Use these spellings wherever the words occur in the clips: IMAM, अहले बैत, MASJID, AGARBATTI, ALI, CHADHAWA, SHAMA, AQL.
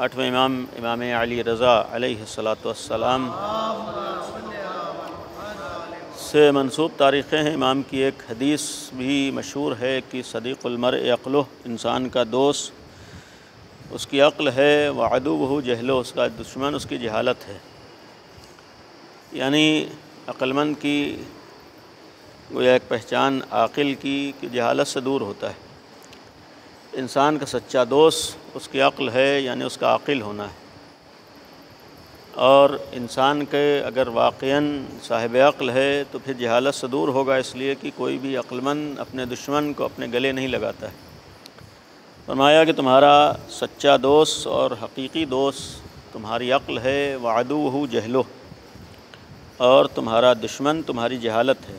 आठवें इमाम इमाम अली रज़ा अलैहिस्सलाम से मंसूब तारीख़ें हैं। इमाम की एक हदीस भी मशहूर है कि सदीक़ुल मर्इ अक़्लुह, इंसान का दोस्त उसकी अक़्ल है, व अदुव्वुहु जहलुह, उसका दुश्मन उसकी जहालत है। यानी अक्लमंद की गोया एक पहचान आक़िल की कि जहालत से दूर होता है। इंसान का सच्चा दोस्त उसकी अक़्ल है, यानी उसका आक़िल होना है। और इंसान के अगर वाक़ियन साहिब अक़्ल है तो फिर जहालत से दूर होगा, इसलिए कि कोई भी अक्लमंद अपने दुश्मन को अपने गले नहीं लगाता है। फरमाया कि तुम्हारा सच्चा दोस्त और हकीकी दोस्त तुम्हारी अक़्ल है, व अदुव्वुहु जहलुह, और तुम्हारा दुश्मन तुम्हारी जहालत है।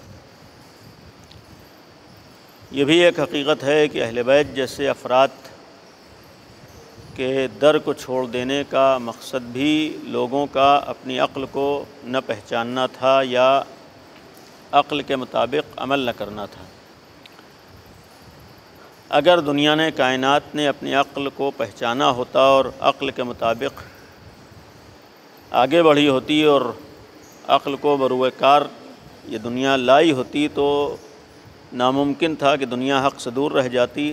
यह भी एक हकीकत है कि अहले बैत जैसे अफराद के दर को छोड़ देने का मकसद भी लोगों का अपनी अक्ल को न पहचानना था या अक्ल के मुताबिक अमल न करना था। अगर दुनिया ने कायनात ने अपनी अक्ल को पहचाना होता और अक्ल के मुताबिक आगे बढ़ी होती और अक्ल को बरूएकार ये दुनिया लाई होती तो नामुमकिन था कि दुनिया हक़ से दूर रह जाती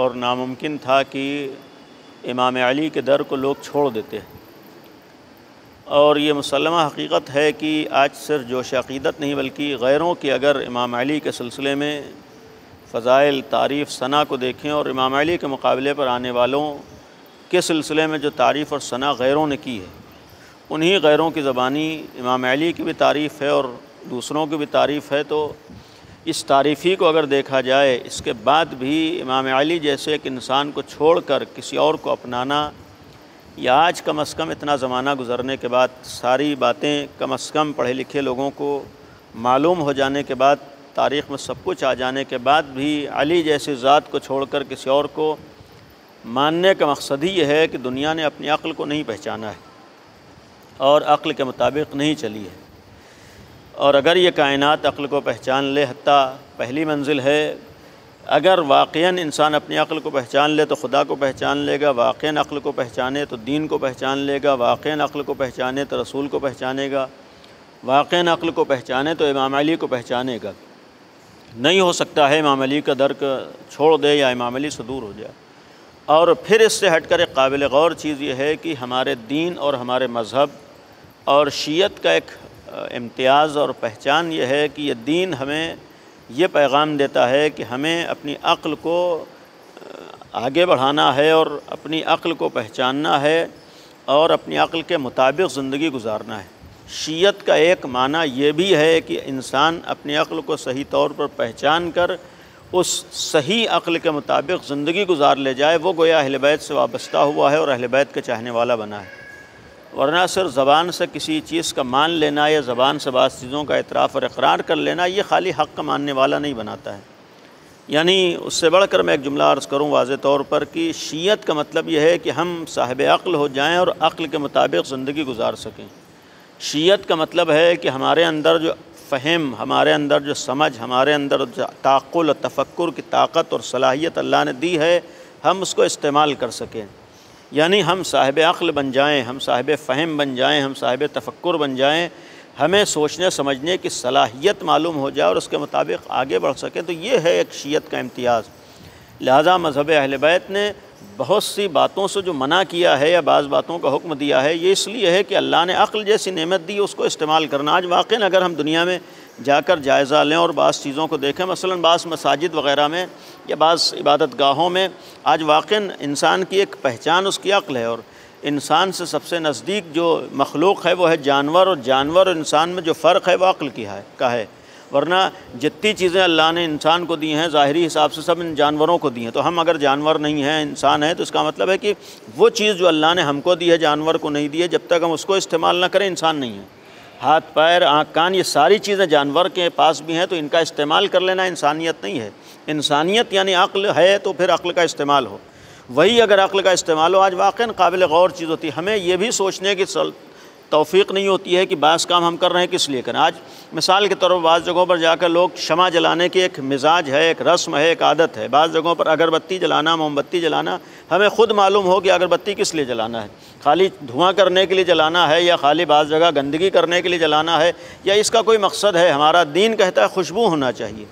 और नामुमकिन था कि इमाम अली के दर को लोग छोड़ देते। और ये मुसल्लमा हकीकत है कि आज सिर्फ जोश अक़ीदत नहीं बल्कि गैरों की अगर इमाम अली के सिलसिले में फ़ज़ाइल तारीफ़ सना को देखें और इमाम अली के मुकाबले पर आने वालों के सिलसिले में जो तारीफ़ और सना गैरों ने की है, उन्हीं गैरों की ज़बानी इमाम अली की भी तारीफ़ है और दूसरों की भी तारीफ़ है। तो इस तारीफ़ी को अगर देखा जाए, इसके बाद भी इमाम अली जैसे एक इंसान को छोड़कर किसी और को अपनाना, या आज कम अज़ कम इतना ज़माना गुजरने के बाद सारी बातें कम अज़ कम पढ़े लिखे लोगों को मालूम हो जाने के बाद, तारीख़ में सब कुछ आ जाने के बाद भी अली जैसी ज़ात को छोड़कर किसी और को मानने का मकसद ही यह है कि दुनिया ने अपनी अक्ल को नहीं पहचाना है और अक्ल के मुताबिक नहीं चली है। और अगर ये कायनात अक्ल को पहचान ले, हत्ता पहली मंजिल है, अगर वाक़ियन इंसान अपनी अक्ल को पहचान ले तो खुदा को पहचान लेगा, वाक़ियन अक्ल को पहचाने तो दीन को पहचान लेगा, वाक़ियन अक्ल को पहचाने तो रसूल को पहचानेगा, वाक़ियन अक्ल को पहचाने तो इमाम अली को पहचानेगा। नहीं हो सकता है इमाम अली का दर्क छोड़ दे या इमाम अली से दूर हो जाए। और फिर इससे हट कर एक काबिल गौर चीज़ ये है कि हमारे दीन और हमारे मज़हब और शीयत का एक इम्तियाज़ और पहचान यह है कि यह दीन हमें यह पैगाम देता है कि हमें अपनी अक्ल को आगे बढ़ाना है और अपनी अक्ल को पहचानना है और अपनी अक्ल के मुताबिक ज़िंदगी गुजारना है। शीयत का एक माना यह भी है कि इंसान अपनी अक्ल को सही तौर पर पहचान कर उस सही अक्ल के मुताबिक ज़िंदगी गुजार ले जाए, वो गोया अहले बैत से वाबस्ता हुआ है और अहले बैत का चाहने वाला बना है। वरना सिर्फ ज़बान से किसी चीज़ का मान लेना या ज़बान से बात चीज़ों का इतराफ़ और इकरार कर लेना, ये खाली हक़ का मानने वाला नहीं बनाता है। यानी उससे बढ़कर मैं एक जुमला अर्ज़ करूँ वाज़े तौर पर कि शीयत का मतलब यह है कि हम साहिब अक्ल हो जाएं और अक्ल के मुताबिक ज़िंदगी गुजार सकें। शीयत का मतलब है कि हमारे अंदर जो फ़हम, हमारे अंदर जो समझ, हमारे अंदर ताक़ुल और तफक्कुर की ताकत और सलाहियत अल्लाह ने दी है, हम उसको इस्तेमाल कर सकें। यानी हम साहिब अक्ल बन जाएं, हम साहिब फ़हम बन जाएं, हम साहिब तफक्कुर बन जाएं, हमें सोचने समझने की सलाहियत मालूम हो जाए और उसके मुताबिक आगे बढ़ सकें। तो ये है एक शीयत का इम्तियाज़। लिहाजा मज़हब अहले बैत ने बहुत सी बातों से जो मना किया है या बाज़ बातों का हुक्म दिया है, ये इसलिए है कि अल्लाह ने अक्ल जैसी नेमत दी, उसको इस्तेमाल करना। आज वाक़ई अगर हम दुनिया में जाकर जायज़ा लें और बाज़ चीज़ों को देखें, मसलन बाज़ मसाजिद वग़ैरह में या बाज़ इबादत गाहों में, आज वाक़ई इंसान की एक पहचान उसकी अक्ल है। और इंसान से सबसे नज़दीक जो मखलूक है वो है जानवर, और जानवर और इंसान में जो फ़र्क है वह अक्ल की है का है। वरना जितनी चीज़ें अल्लाह ने इंसान को दी हैं, ज़ाहरी हिसाब से सब इन जानवरों को दी हैं। तो हम अगर जानवर नहीं हैं, इंसान हैं, तो इसका मतलब है कि वो चीज़ जो अल्लाह ने हमको दी है, जानवर को नहीं दी है, जब तक हम उसको इस्तेमाल न करें इंसान नहीं है। हाथ, पैर, आँख, कान, ये सारी चीज़ें जानवर के पास भी हैं, तो इनका इस्तेमाल कर लेना इंसानियत नहीं है। इंसानियत यानी अक्ल है, तो फिर अक्ल का इस्तेमाल हो। वही अगर अक्ल का इस्तेमाल हो, आज वाक़ई काबिल गौर चीज़ होती है। हमें यह भी सोचने की तौफीक नहीं होती है कि बास काम हम कर रहे हैं किस लिए करें। आज मिसाल के तौर पर बाज़ जगहों पर जाकर लोग शमा जलाने की एक मिजाज है, एक रस्म है, एक आदत है। बाज़ जगहों पर अगरबत्ती जलाना, मोमबत्ती जलाना, हमें ख़ुद मालूम हो कि अगरबत्ती किस लिए जलाना है, खाली धुआं करने के लिए जलाना है या खाली बाज़ जगह गंदगी करने के लिए जलाना है या इसका कोई मकसद है। हमारा दीन कहता है खुशबू होना चाहिए,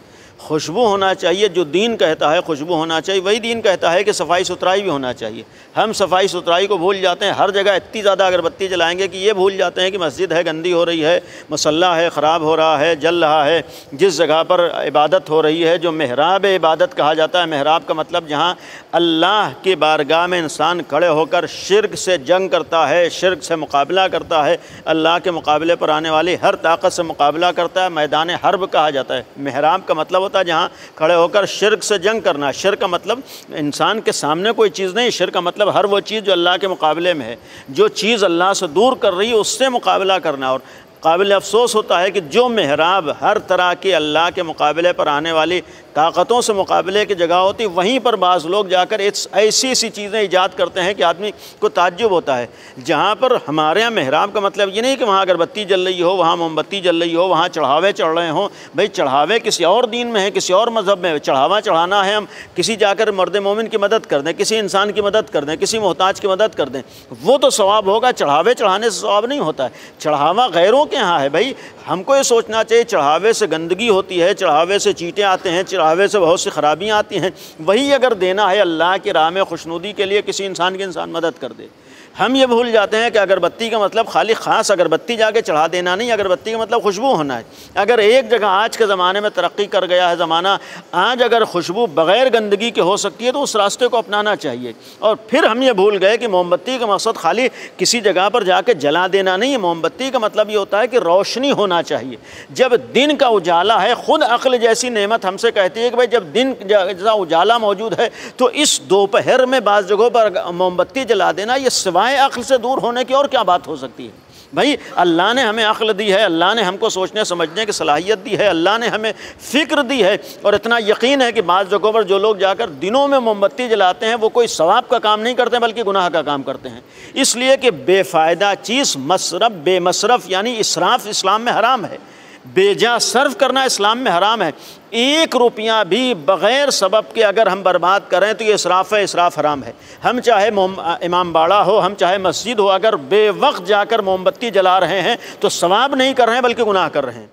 खुशबू होना चाहिए, जो दीन कहता है खुशबू होना चाहिए, वही दीन कहता है कि सफाई सुथराई भी होना चाहिए। हम सफाई सुथराई को भूल जाते हैं, हर जगह इतनी ज़्यादा अगरबत्ती जलाएंगे कि ये भूल जाते हैं कि मस्जिद है गंदी हो रही है, मसल्ला है ख़राब हो रहा है, जल रहा है, जिस जगह पर इबादत हो रही है, जो मेहराब इबादत कहा जाता है। मेहराब का मतलब जहाँ अल्लाह के बारगाह में इंसान खड़े होकर शिर्क से जंग करता है, शिर्क से मुकाबला करता है, अल्लाह के मुकाबले पर आने वाली हर ताकत से मुकाबला करता है, मैदान हर्ब कहा जाता है। मेहराब का मतलब जहाँ खड़े होकर शिर्क से जंग करना। शिर्क का मतलब इंसान के सामने कोई चीज़ नहीं, शिर्क का मतलब हर वो चीज़ जो अल्लाह के मुकाबले में है, जो चीज़ अल्लाह से दूर कर रही है उससे मुकाबला करना। और काबिल अफसोस होता है कि जो मेहराब हर तरह के अल्लाह के मुकाबले पर आने वाली ताकतों से मुकाबले की जगह होती, वहीं पर बाज़ लोग जाकर ऐसी ऐसी चीज़ें ईजाद करते हैं कि आदमी को ताज्जुब होता है। जहाँ पर हमारे यहाँ मेहराब का मतलब ये नहीं कि वहाँ अगरबत्ती जल रही हो, वहाँ मोमबत्ती जल रही हो, वहाँ चढ़ावे चढ़ रहे हों। भाई चढ़ावे किसी और दीन में है, किसी और मज़हब में। चढ़ावा चढ़ाना है हम किसी जाकर मर्द मोमिन की मदद कर दें, किसी इंसान की मदद कर दें, किसी मोहताज की मदद कर दें, वो तो सवाब होगा। चढ़ावे चढ़ाने से सवाब नहीं होता है, चढ़ावा गैरों के यहाँ है। भाई हमको ये सोचना चाहिए चढ़ावे से गंदगी होती है, चढ़ावे से चीटें आते हैं, चढ़ावे से बहुत सी खराबियाँ आती हैं। वही अगर देना है अल्लाह के राह में खुशनुदी के लिए किसी इंसान की, इंसान मदद कर दे। हम ये भूल जाते हैं कि अगरबत्ती का मतलब खाली ख़ास अगरबत्ती जाके चढ़ा देना नहीं, अगरबत्ती का मतलब खुशबू होना है। अगर एक जगह आज के ज़माने में तरक्की कर गया है ज़माना, आज अगर खुशबू बग़ैर गंदगी के हो सकती है तो उस रास्ते को अपनाना चाहिए। और फिर हम ये भूल गए कि मोमबत्ती का मकसद खाली किसी जगह पर जाके जला देना नहीं है, मोमबत्ती का मतलब ये होता है कि रोशनी होना चाहिए। जब दिन का उजाला है, ख़ुद अक्ल जैसी नेमत हमसे कहती है कि भाई जब दिन जैसा उजाला मौजूद है तो इस दोपहर में बाज़ जगहों पर मोमबत्ती जला देना, ये अक्ल से दूर होने की और क्या बात हो सकती है। भाई अल्लाह ने हमें अक्ल दी है, अल्लाह ने हमको सोचने समझने की सलाहियत दी है, अल्लाह ने हमें फ़िक्र दी है। और इतना यकीन है कि बाज़ जगहों पर जो लोग जाकर दिनों में मोमबत्ती जलाते हैं वो कोई सवाब का काम नहीं करते बल्कि गुनाह का काम करते हैं, इसलिए कि बेफ़ायदा चीज़ मसरफ़ बेमसरफ़ यानी इसराफ़ इस्लाम में हराम है, बेजा सर्व करना इस्लाम में हराम है। एक रुपया भी बग़ैर सबब के अगर हम बर्बाद करें तो ये इसराफ़ है, इसराफ़ हराम है। हम चाहे इमाम बाड़ा हो, हम चाहे मस्जिद हो, अगर बेवक्त जाकर मोमबत्ती जला रहे हैं तो सवाब नहीं कर रहे हैं बल्कि गुनाह कर रहे हैं।